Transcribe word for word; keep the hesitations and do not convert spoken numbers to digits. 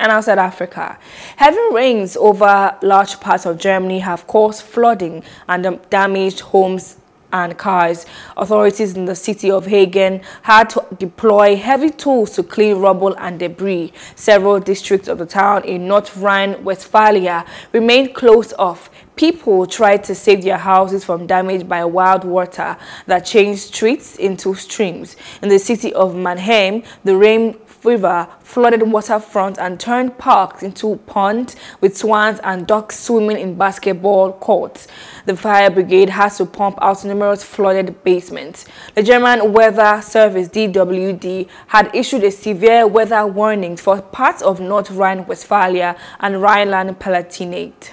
and outside Africa. Heavy rains over large parts of Germany have caused flooding and damaged homes and cars. Authorities in the city of Hagen had to deploy heavy tools to clean rubble and debris. Several districts of the town in North Rhine-Westphalia remained closed off. People tried to save their houses from damage by wild water that changed streets into streams. In the city of Mannheim, the rain river flooded waterfront and turned parks into ponds, with swans and ducks swimming in basketball courts. The fire brigade has to pump out numerous flooded basements. The German Weather Service D W D had issued a severe weather warning for parts of North Rhine-Westphalia and Rhineland-Palatinate.